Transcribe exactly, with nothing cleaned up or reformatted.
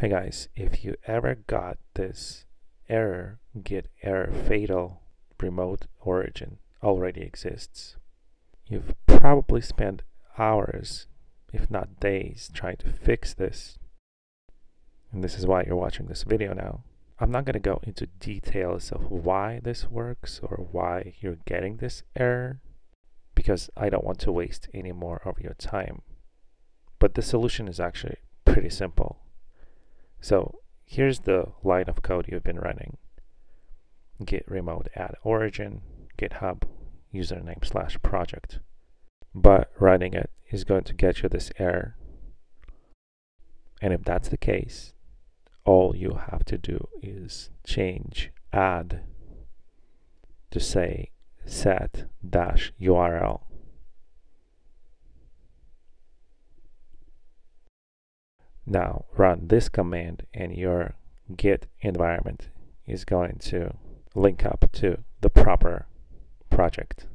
Hey guys, if you ever got this error, Git error fatal remote origin already exists, you've probably spent hours, if not days, trying to fix this. And this is why you're watching this video now. I'm not going to go into details of why this works or why you're getting this error, because I don't want to waste any more of your time. But the solution is actually pretty simple. So here's the line of code you've been running. Git remote add origin, GitHub, username slash project. But running it is going to get you this error. And if that's the case, all you have to do is change add to say set dash U R L. Now run this command and your Git environment is going to link up to the proper project.